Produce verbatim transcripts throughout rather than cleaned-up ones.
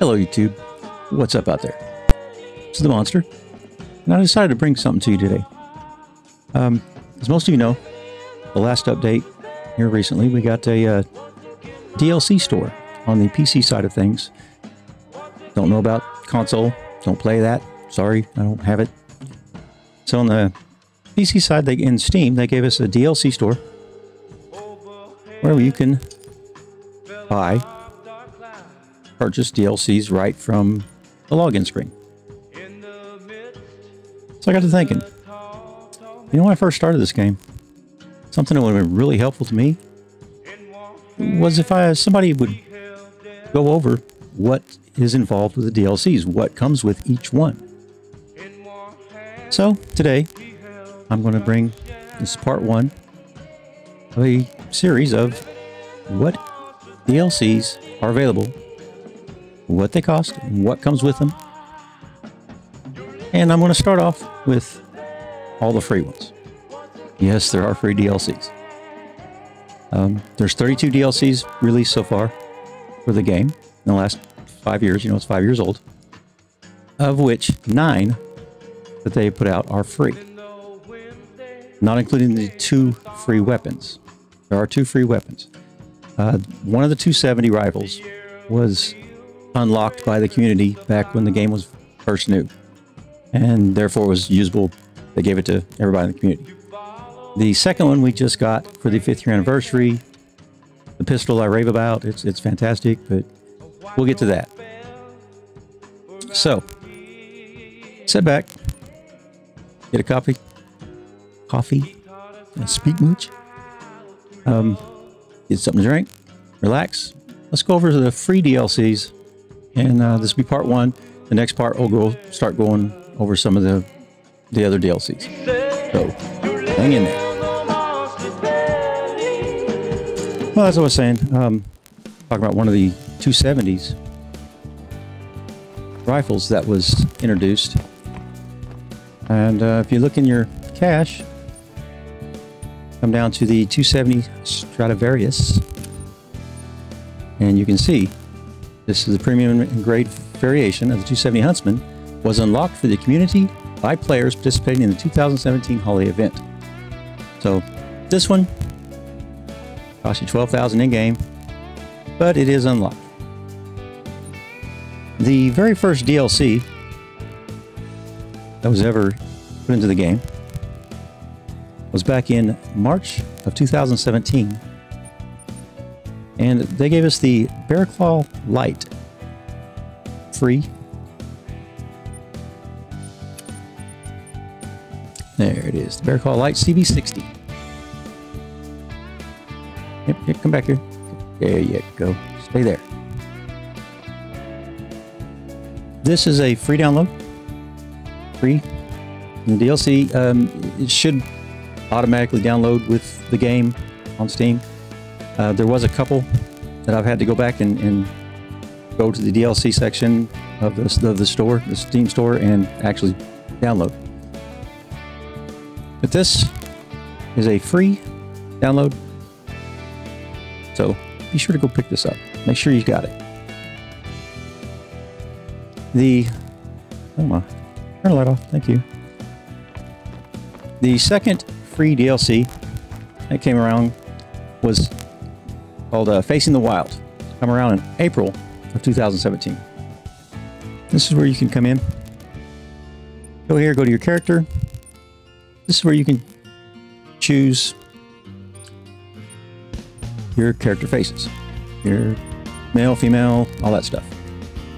Hello YouTube, what's up out there? It's the Monster, and I decided to bring something to you today. Um, as most of you know, the last update here recently, we got a uh, D L C store on the P C side of things. Don't know about console, don't play that, sorry, I don't have it. So on the P C side, they, in Steam, they gave us a D L C store where you can buy, purchase D L Cs right from the login screen. So I got to thinking, you know, when I first started this game, something that would have been really helpful to me was if I somebody would go over what is involved with the D L Cs, what comes with each one. So today, I'm going to bring this part one of a series of what D L Cs are available, what they cost, what comes with them, and I'm going to start off with all the free ones. Yes, there are free D L Cs. Um, there's thirty-two D L Cs released so far for the game in the last five years, you know, it's five years old, of which nine that they put out are free, not including the two free weapons. There are two free weapons. Uh, one of the two seventy rifles was unlocked by the community back when the game was first new, and therefore was usable. They gave it to everybody in the community. The second one we just got for the fifth year anniversary, the pistol I rave about. It's, it's fantastic, but we'll get to that. So, sit back, get a copy, coffee, and speak much. Um, get something to drink, relax. Let's go over to the free D L Cs, and uh, this will be part one. The next part, we'll go start going over some of the the other D L Cs. So, hang in there. Well, as I was saying, um, talking about one of the two seventies rifles that was introduced, and uh, if you look in your cache, come down to the two seventy Stradivarius, and you can see this is the premium and grade variation of the two seventy Huntsman, was unlocked for the community by players participating in the two thousand seventeen holiday event. So this one costs you twelve thousand in game, but it is unlocked. The very first D L C that was ever put into the game was back in March of two thousand seventeen. And they gave us the Bearclaw Lite free. There it is, the Bearclaw Lite C B sixty. Yep, yep, come back here. There you go. Stay there. This is a free download. Free. And the D L C, um, it should automatically download with the game on Steam. Uh, there was a couple that I've had to go back and, and go to the D L C section of the, of the store, the Steam store, and actually download. But this is a free download, so be sure to go pick this up. Make sure you got it. The, oh my, turn the light off, thank you. The second free D L C that came around was called uh, Facing the Wild. Come around in April of two thousand seventeen. This is where you can come in. Go here, go to your character. This is where you can choose your character faces, your male, female, all that stuff.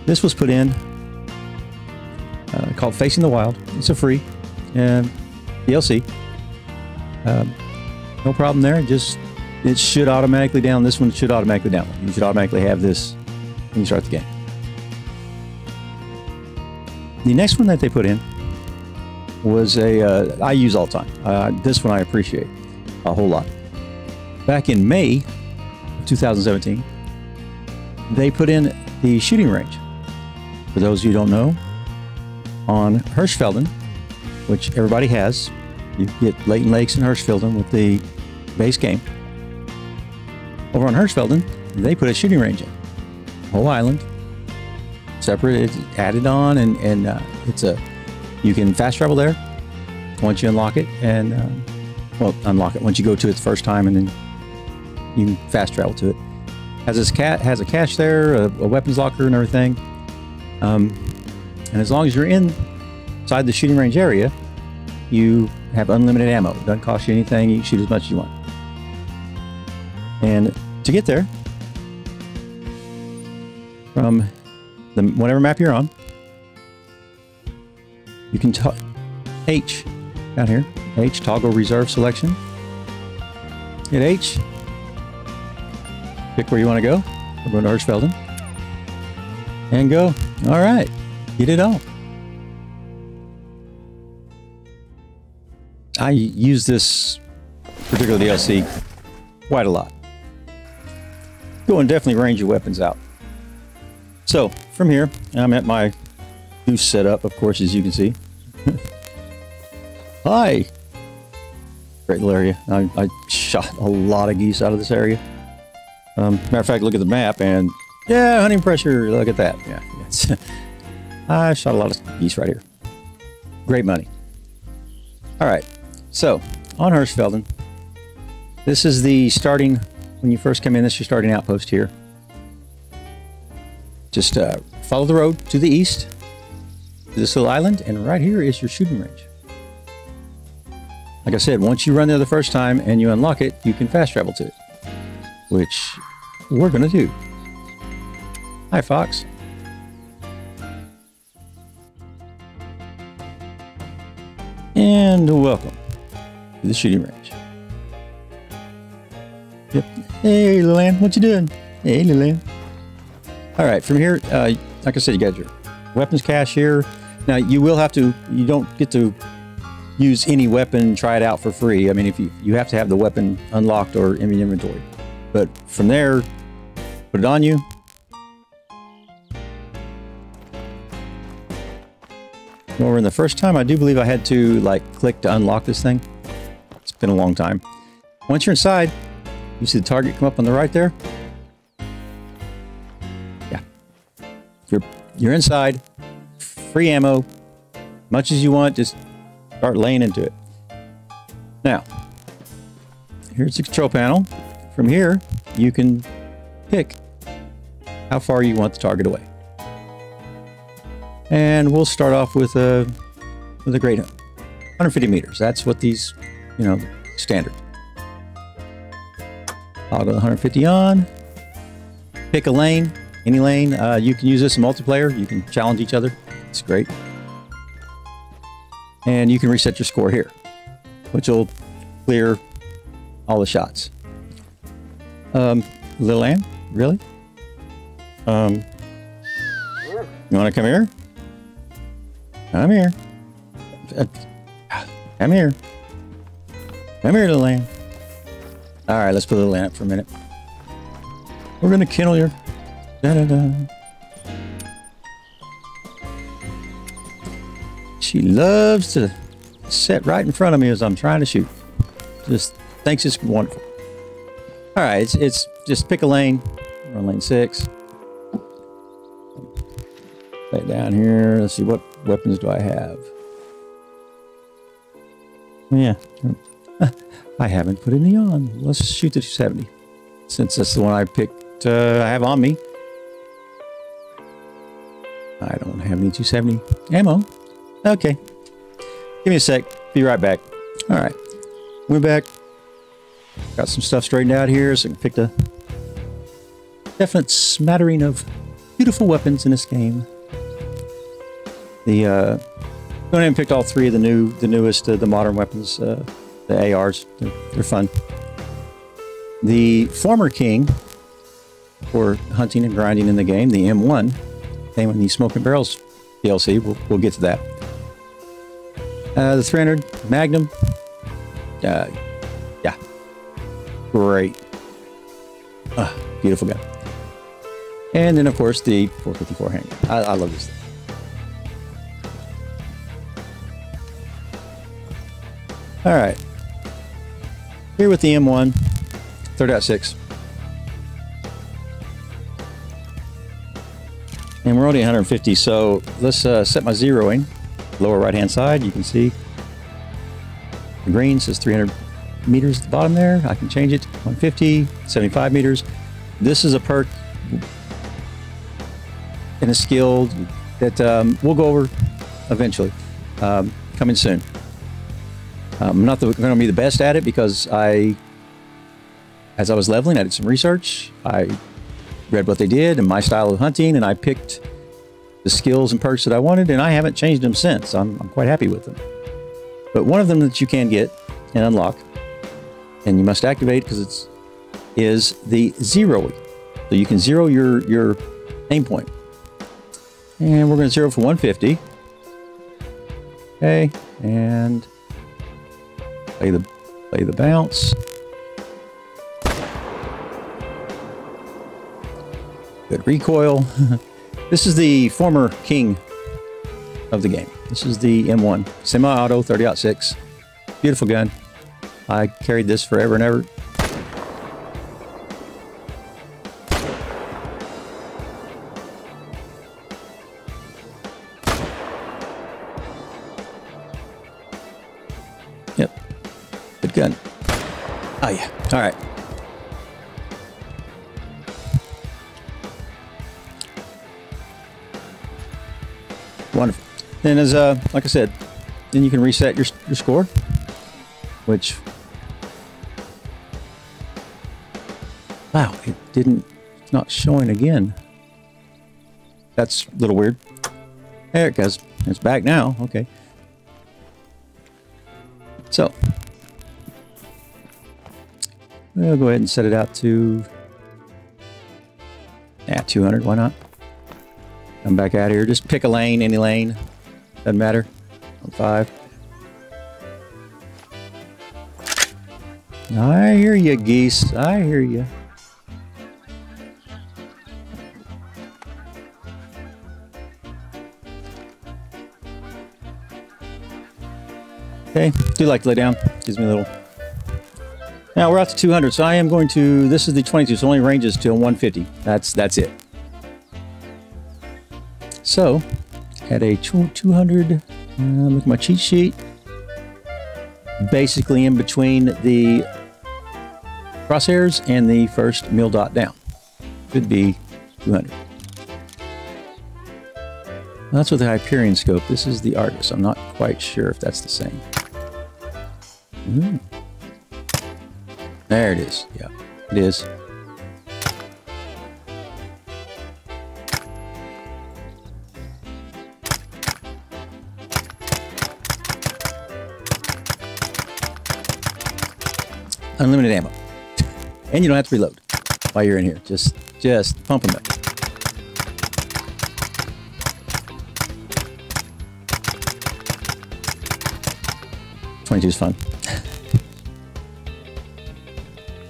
This was put in uh, called Facing the Wild. It's a free and D L C. Um, no problem there. Just it should automatically down. This one should automatically down. You should automatically have this when you start the game. The next one that they put in was a, uh, I use all the time. Uh, this one I appreciate a whole lot. Back in May of two thousand seventeen, they put in the shooting range. For those who don't know, on Hirschfelden, which everybody has, you get Leighton Lakes and Hirschfelden with the base game. Over on Hirschfelden, they put a shooting range in. Whole island. separate, it's added on, and, and uh, it's a, you can fast travel there once you unlock it, and um, well, unlock it once you go to it the first time, and then you can fast travel to it. Has this cat has a cache there, a, a weapons locker, and everything. Um, and as long as you're in inside the shooting range area, you have unlimited ammo. It doesn't cost you anything. You can shoot as much as you want. And to get there, from the whatever map you're on, you can t- H down here. H, toggle reserve selection. Hit H. Pick where you want to go. We're going to Hirschfelden. And go. All right. You did all. I use this particular D L C quite a lot. Go and definitely range your weapons out. So from here, I'm at my goose setup, of course, as you can see. Hi. Great little area. I, I shot a lot of geese out of this area. Um, matter of fact, look at the map and yeah, hunting pressure. Look at that. Yeah, it's, I shot a lot of geese right here. Great money. All right. So on Hirschfelden, this is the starting, when you first come in, this is your starting outpost here. Just uh, follow the road to the east, to this little island, and right here is your shooting range. Like I said, once you run there the first time and you unlock it, you can fast travel to it, which we're gonna do. Hi, Fox. And welcome to the shooting range. Yep. Hey, Leland, what you doing? Hey, Leland. All right, from here, uh, like I said, you got your weapons cache here. Now, you will have to, you don't get to use any weapon, try it out for free. I mean, if you, you have to have the weapon unlocked or in the inventory. But from there, put it on you. Over in the first time, I do believe I had to like click to unlock this thing. It's been a long time. Once you're inside, you see the target come up on the right there. Yeah, you're you're inside. Free ammo, much as you want. Just start laying into it. Now, here's the control panel. From here, you can pick how far you want the target away. And we'll start off with a, with a great one hundred fifty meters. That's what these, you know, standard. I'll go one hundred fifty on. Pick a lane, any lane. Uh, you can use this in multiplayer. You can challenge each other. It's great. And you can reset your score here, which will clear all the shots. Um, Lil Ann, really? Um, you want to come here? Come here. Come here. Come here, Lil Ann. All right, let's put Lil Ann up for a minute. We're going to kennel you. Da-da-da. She loves to sit right in front of me as I'm trying to shoot. Just thinks it's wonderful. All right, it's, it's just pick a lane. We're on lane six. Lay it down here. Let's see, what weapons do I have? Yeah, I haven't put any on. Let's shoot the two seventy, since that's the one I picked. Uh, I have on me. I don't have any two seventy ammo. Okay, give me a sec. Be right back. All right, we're back. Got some stuff straightened out here, so I can pick a definite smattering of beautiful weapons in this game. The uh, I went ahead and picked all three of the new, the newest, uh, the modern weapons, uh, the A Rs. They're, they're fun. The former king for hunting and grinding in the game, the M one, came in the Smoke and Barrels D L C. We'll, we'll get to that. Uh, the three hundred Magnum. Uh, yeah. Great. Ah, beautiful gun. And then, of course, the four fifty-four handgun. I, I love this thing. All right. Here with the M one, three point six. and we're only one hundred fifty, so let's uh, set my zeroing. Lower right hand side, you can see the green says three hundred meters at the bottom there. I can change it to one fifty, seventy-five meters. This is a perk and a skill that um, we'll go over eventually, um, coming soon. I'm not going to be the best at it because I, as I was leveling, I did some research. I read what they did and my style of hunting, and I picked the skills and perks that I wanted, and I haven't changed them since. I'm, I'm quite happy with them. But one of them that you can get and unlock, and you must activate because it's, is the zeroing. So you can zero your, your aim point. And we're going to zero for one fifty. Okay, and play the play the bounce. Good recoil. This is the former king of the game. This is the M one semi-auto thirty aught six. Beautiful gun. I carried this forever and ever. Yep. Good gun. Oh yeah. All right. Wonderful. And as uh, like I said, then you can reset your your score, which. Wow, it didn't, it's not showing again. That's a little weird. There it goes. It's back now. Okay. So, we'll go ahead and set it out to, yeah, two hundred. Why not? Come back out here. Just pick a lane, any lane. Doesn't matter. On five. I hear you, geese. I hear you. Okay, do like to lay down. Gives me a little. Now we're out to two hundred, so I am going to. This is the twenty-two, so only ranges to one fifty. That's that's it. So, at a two hundred, uh, look at my cheat sheet. Basically, in between the crosshairs and the first mil dot down, could be two hundred. That's with the Hyperion scope. This is the Argus. I'm not quite sure if that's the same. Mm. There it is. Yeah, it is. Unlimited ammo. And you don't have to reload while you're in here. Just, just pump them up. twenty-two is fun.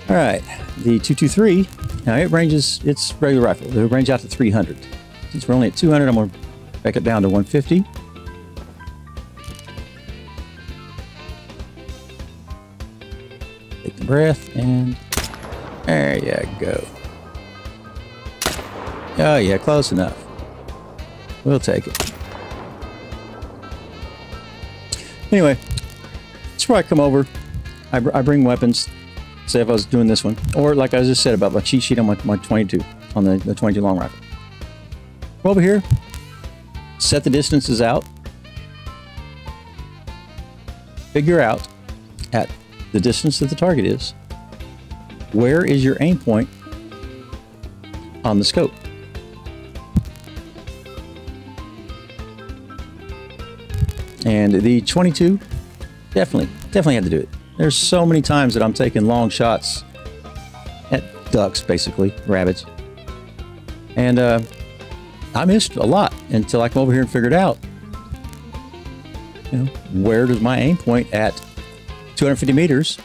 All right, the two two three, now it ranges, it's regular rifle. It'll range out to three hundred. Since we're only at two hundred, I'm gonna back it down to one fifty. Take the breath, and there you go. Oh yeah, close enough. We'll take it. Anyway, that's where I come over. I, I bring weapons. Say if I was doing this one, or like I just said about my cheat sheet on my, my twenty-two, on the, the twenty-two long rifle. Go over here, set the distances out, figure out at the distance that the target is, where is your aim point on the scope? And the twenty-two, definitely, definitely had to do it. There's so many times that I'm taking long shots at ducks, basically, rabbits. And uh, I missed a lot until I come over here and figured out, you know, where does my aim point at two hundred fifty meters?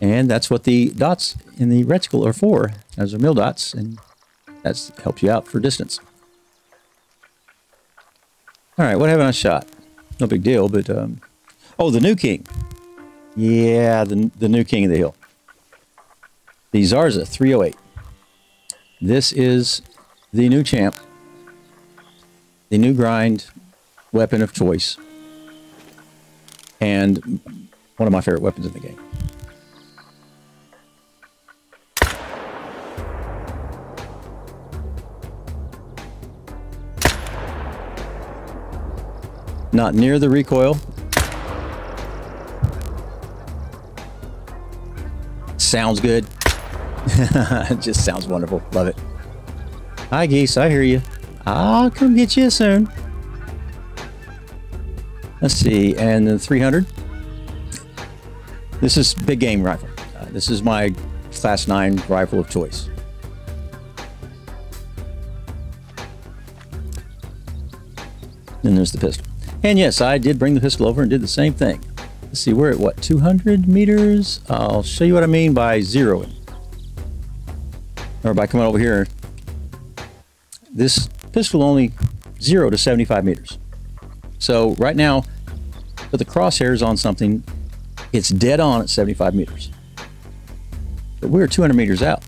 And that's what the dots in the reticle are for. Those are mil dots, and that helps you out for distance. All right, what haven't I shot? No big deal, but... Um, Oh, the new king. Yeah, the, the new king of the hill. The Zarza three oh eight. This is the new champ, the new grind weapon of choice, and one of my favorite weapons in the game. Not near the recoil. Sounds good. It just sounds wonderful. Love it. Hi, Geese. I hear you. I'll come get you soon. Let's see. And the three hundred. This is big game rifle. Uh, this is my class nine rifle of choice. Then there's the pistol. And yes, I did bring the pistol over and did the same thing. Let's see, we're at what, two hundred meters? I'll show you what I mean by zeroing. Or by coming over here. This pistol only zero to seventy-five meters. So right now, with the crosshairs on something, it's dead on at seventy-five meters. But we're two hundred meters out.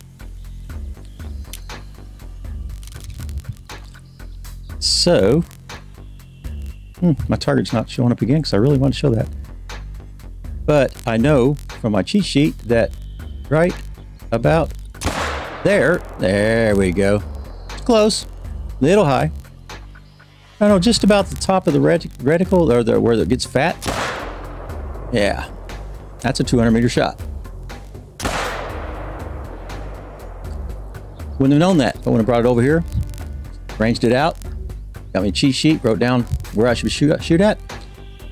So, Hmm, my target's not showing up again because I really want to show that. But I know from my cheat sheet that right about there, there we go. It's close, little high. I don't know, just about the top of the reticle or the, where it gets fat. Yeah, that's a two hundred meter shot. Wouldn't have known that if I wouldn't have brought it over here, ranged it out. Got me a cheat sheet, wrote down where I should shoot, shoot at.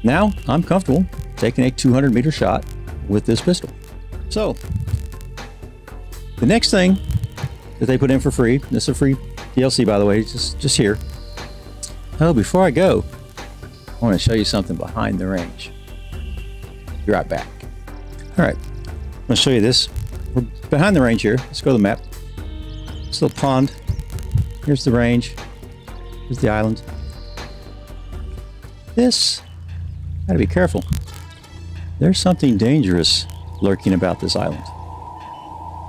Now I'm comfortable taking a two hundred meter shot with this pistol. So the next thing that they put in for free, this is a free D L C by the way, just, just here. Oh, before I go, I want to show you something behind the range. Be right back. All right, I'm gonna show you this. We're behind the range here. Let's go to the map. This little pond, here's the range. Here's the island. This, gotta be careful. There's something dangerous lurking about this island.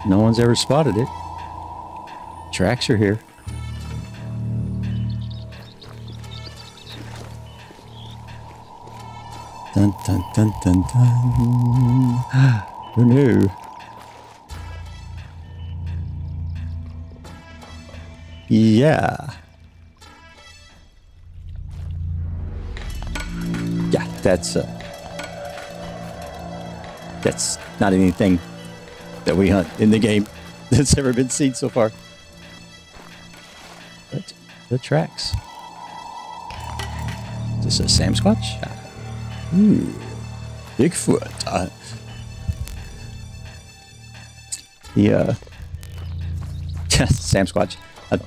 No one's ever spotted it. Tracks are here. Dun dun dun dun dun. Who knew? Yeah. Yeah, that's uh, that's not anything that we hunt in the game that's ever been seen so far. But the tracks. Is this a Samsquatch? Ooh, Bigfoot. Uh, the uh, Samsquatch. Uh,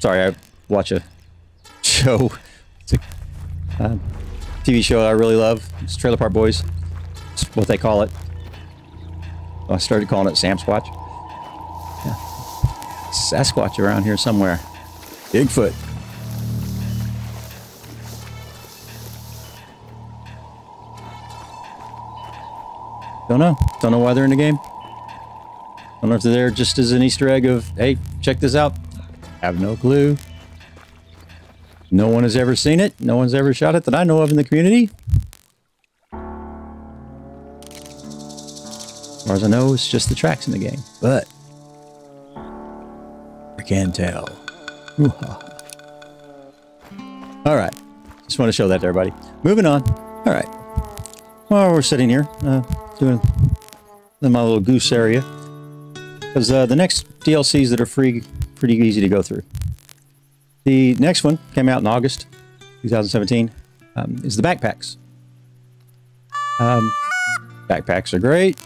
sorry, I watch a show. It's a. Uh, T V show I really love. It's Trailer Park Boys. It's what they call it. I started calling it Samsquatch. Yeah. Sasquatch around here somewhere. Bigfoot. Don't know. Don't know why they're in the game. Don't know if they're there just as an Easter egg of, hey, check this out. I have no clue. No one has ever seen it. No one's ever shot it that I know of in the community. As far as I know, it's just the tracks in the game. But I can tell. All right. Just want to show that to everybody. Moving on. All right. Well, we're sitting here uh, doing my little goose area. Because uh, the next D L Cs that are free, pretty easy to go through. The next one came out in August two thousand seventeen, um, is the backpacks. Um, backpacks are great.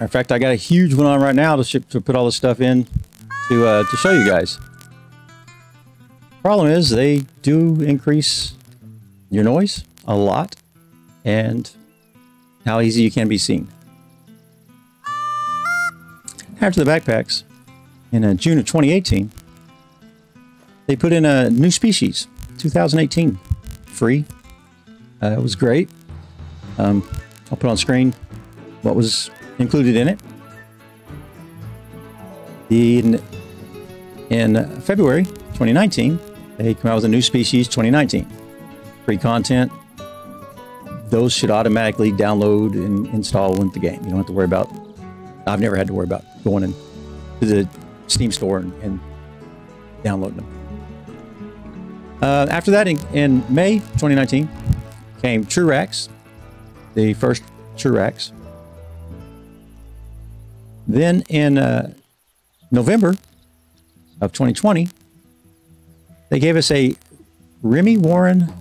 In fact, I got a huge one on right now to, ship, to put all this stuff in to, uh, to show you guys. Problem is, they do increase your noise a lot and how easy you can be seen. After the backpacks, in uh, June of twenty eighteen, they put in a new species, two thousand eighteen, free. Uh, it was great. Um, I'll put on screen what was included in it. The in February twenty nineteen. They come out with a new species twenty nineteen. Free content. Those should automatically download and install with the game. You don't have to worry about, I've never had to worry about going in to the Steam store and, and downloading them. Uh, after that, in, in May twenty nineteen, came True Rex, the first True Rex. Then in uh, November of twenty twenty, they gave us a Remy Warren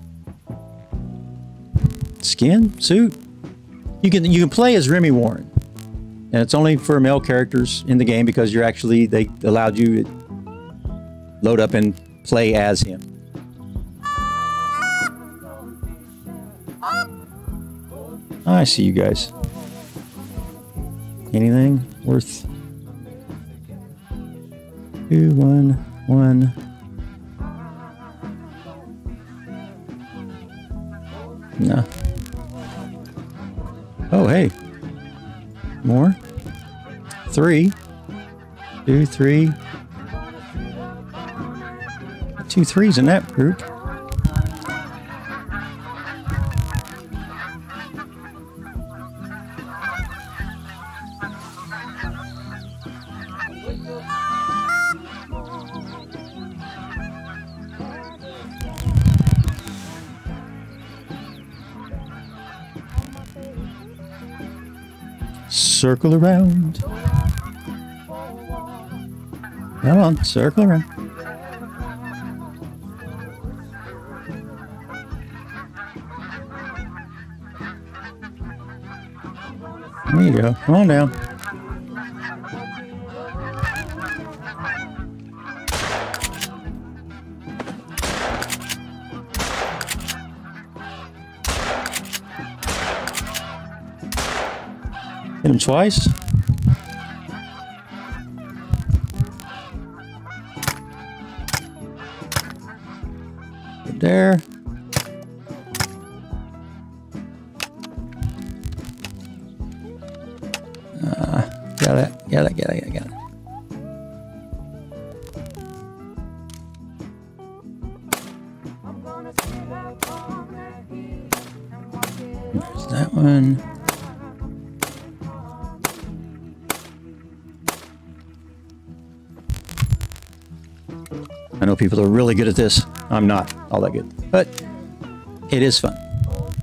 skin suit. You can you can play as Remy Warren, and it's only for male characters in the game because you're actually, they allowed you to load up and play as him. I see you guys. Anything worth two, one, one. Nah. Oh, hey. More. Three. Two, three. Two threes in that group. Circle around. Come on, circle around. There you go. Come on down. Hit him twice. Right there. Uh, got it. Got it. Got it. Got it. There's that one. I know people are really good at this. I'm not all that good, but it is fun. All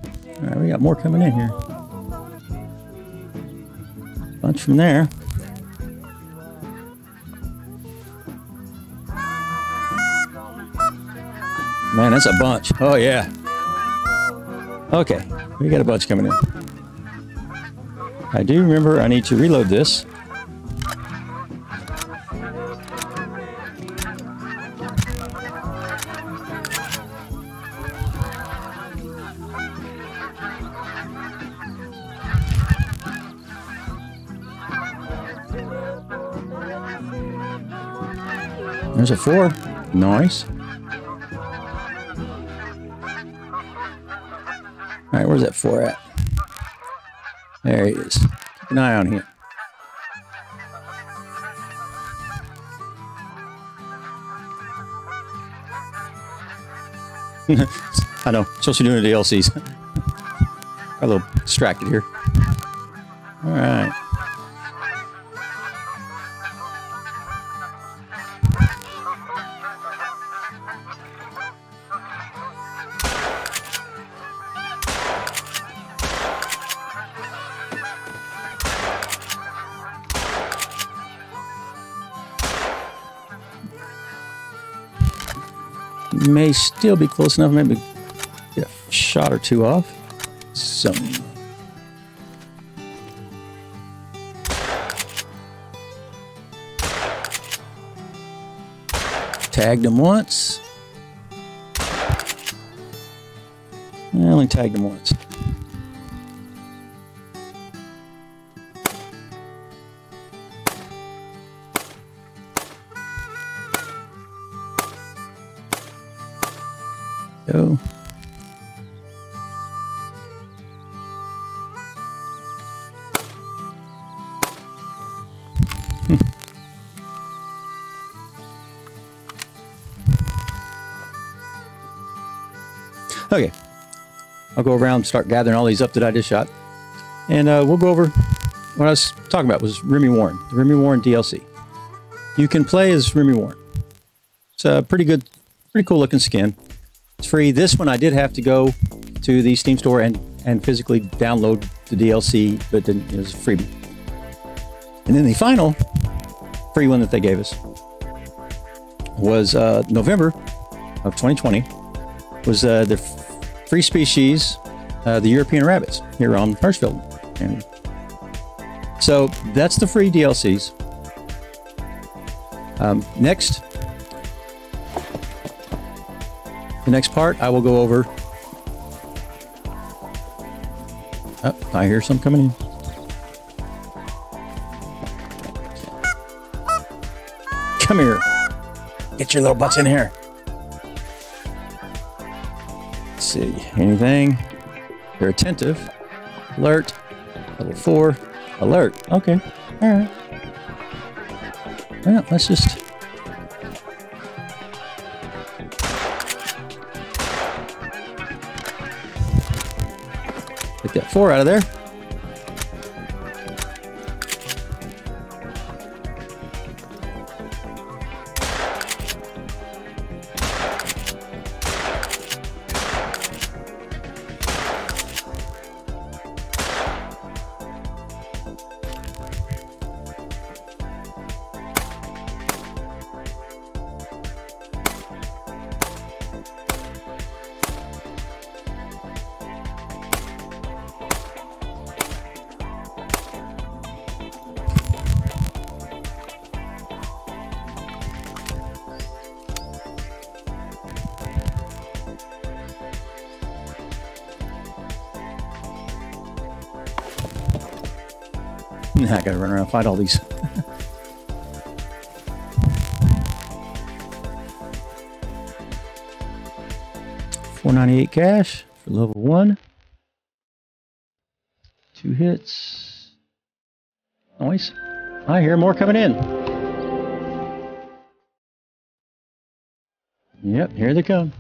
right, we got more coming in here. Bunch from there. Man, that's a bunch. Oh, yeah. Okay, we got a bunch coming in. I do remember I need to reload this. There's a four. Nice. All right, where's that four at? There he is. Keep an eye on him. I know, especially doing the D L Cs. Got a little distracted here. All right. May still be close enough, maybe get a shot or two off. So tagged him once. I only tagged him once. Go. Okay, I'll go around and start gathering all these up that I just shot. And uh, we'll go over what I was talking about was Remy Warren, the Remy Warren D L C. You can play as Remy Warren. It's a pretty good, pretty cool looking skin. It's free. This one I did have to go to the Steam store and, and physically download the D L C, but then it was free. And then the final free one that they gave us was uh, November of twenty twenty. Was uh, the free species, uh, the European rabbits here on Hirschfelden. And so that's the free D L Cs. Um, next, the next part, I will go over. Oh, I hear some coming in. Come here. Get your little butts in here. Let's see. Anything? They're attentive. Alert. Level four. Alert. Okay. All right. Well, let's just... get that four out of there. I gotta run around and find all these. four ninety-eight cash for level one. Two hits. Noise. I hear more coming in. Yep, here they come.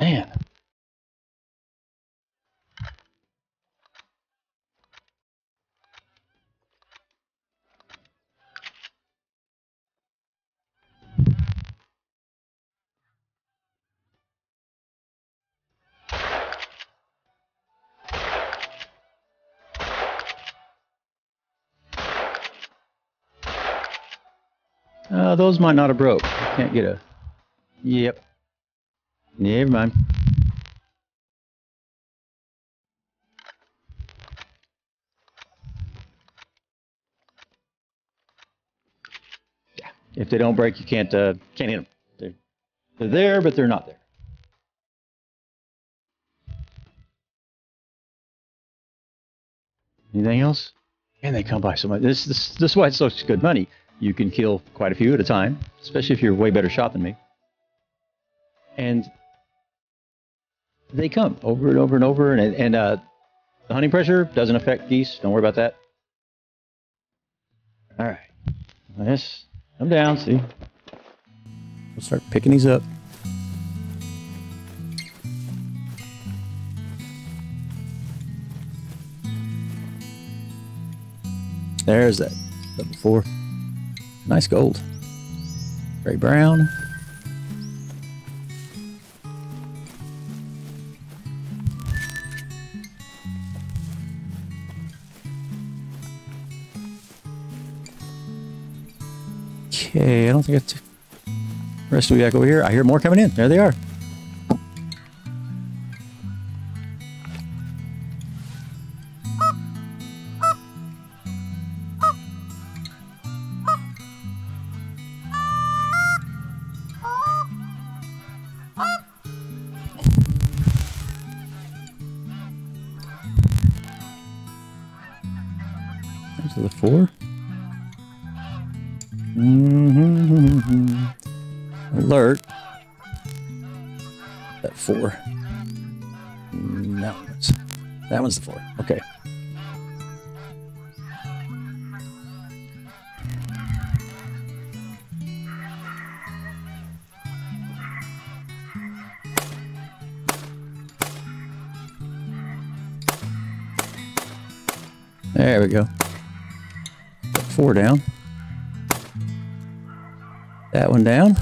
Man. Uh, those might not have broke. Can't get a... Yep. Never mind. Yeah. If they don't break, you can't uh, can't hit them. They're, they're there, but they're not there. Anything else? And they come by so much. This this this is why it's such good money. You can kill quite a few at a time, especially if you're way better shot than me. And they come over and over and over, and, and uh, the hunting pressure doesn't affect geese. Don't worry about that. All right. Yes, come down, see. We'll start picking these up. There's that. Level four. Nice gold. Gray brown. Okay, I don't think I have to... The rest will be back over here. I hear more coming in. There they are. To the four. Mm-hmm. Alert. That four. No, that one's the four. Okay. There we go. Put four down. That one down.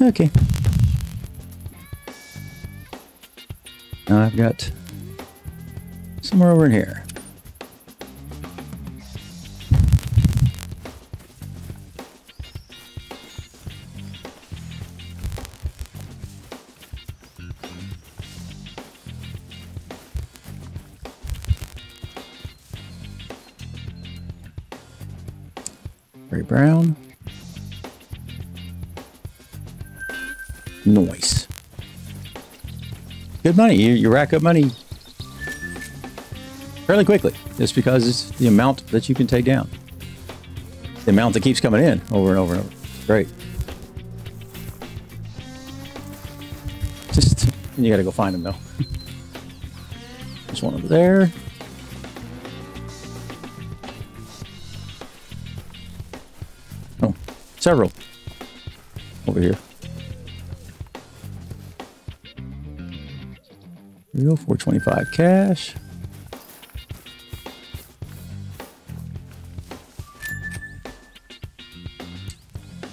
Okay. Now I've got somewhere over in here. Very brown. Noise. Good money. You, you rack up money fairly quickly just because it's the amount that you can take down. The amount that keeps coming in over and over and over. Great. Just, you gotta go find them though. There's one over there. Oh, several over here. Real four twenty-five cash.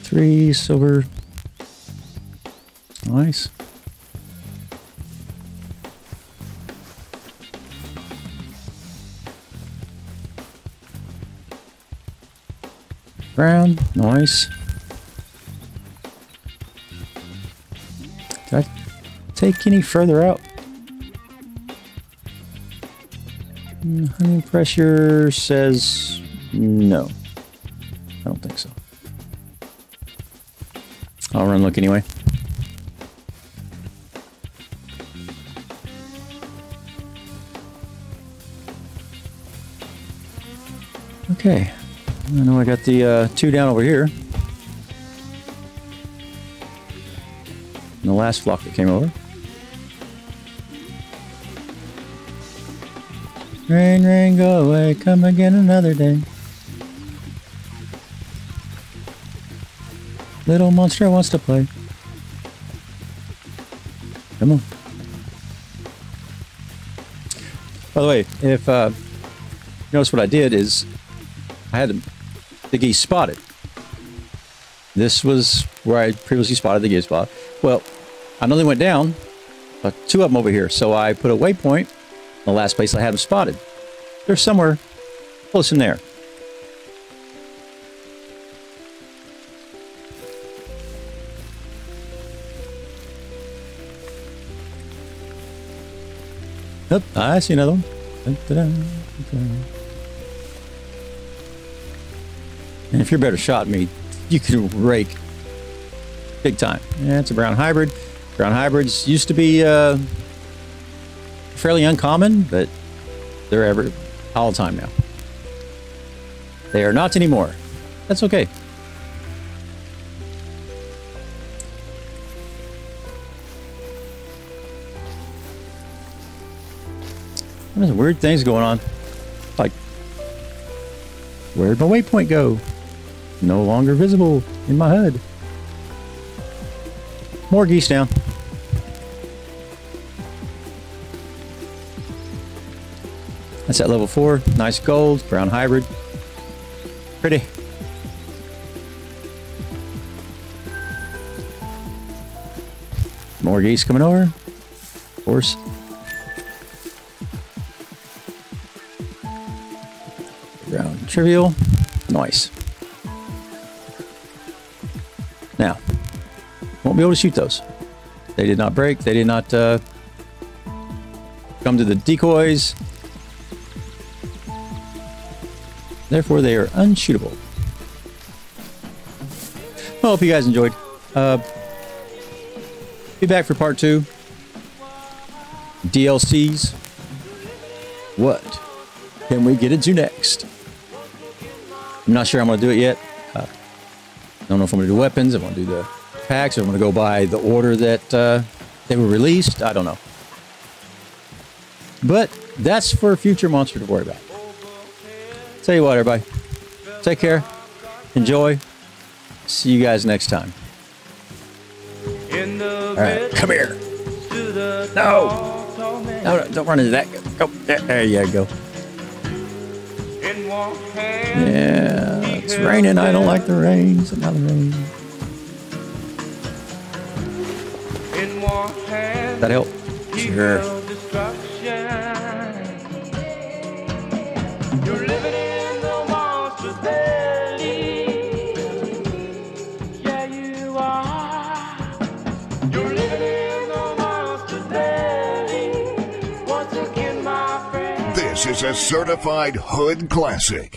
Three silver. Nice. Brown. Nice. Did I take any further out? Honey pressure says no. I don't think so. I'll run look anyway. Okay. I know I got the uh, two down over here. And the last flock that came over. Rain, rain, go away, come again another day. Little monster wants to play. Come on. By the way, if uh, you notice what I did is I had the geese spotted. This was where I previously spotted the geese spot. Well, I know they went down, but two of them over here. So I put a waypoint. The last place I had them spotted. They're somewhere close in there. Nope, oh, I see another one. And if you're a better shot than me, you can rake big time. Yeah, it's a brown hybrid. Brown hybrids used to be uh, fairly uncommon, but they're ever all the time now. They are not anymore. That's okay. There's weird things going on. Like, where'd my waypoint go? No longer visible in my H U D. More geese down. That's at level four. Nice gold, brown hybrid. Pretty. More geese coming over, of course. Brown trivial. Nice. Now, won't be able to shoot those. They did not break. They did not uh, come to the decoys. Therefore, they are unshootable. Well, I hope you guys enjoyed. Uh, be back for part two. D L Cs. What can we get into next? I'm not sure I'm going to do it yet. I uh, don't know if I'm going to do weapons. I'm going to do the packs. Or I'm going to go by the order that uh, they were released. I don't know. But that's for a future monster to worry about. Tell you what, everybody. Take care. Enjoy. See you guys next time. In the All right, come here. No. no, don't run into that. Go. There you go. Yeah, it's raining. I don't like the rain. It's another rain. Does that help? Sure. This is a certified hood classic.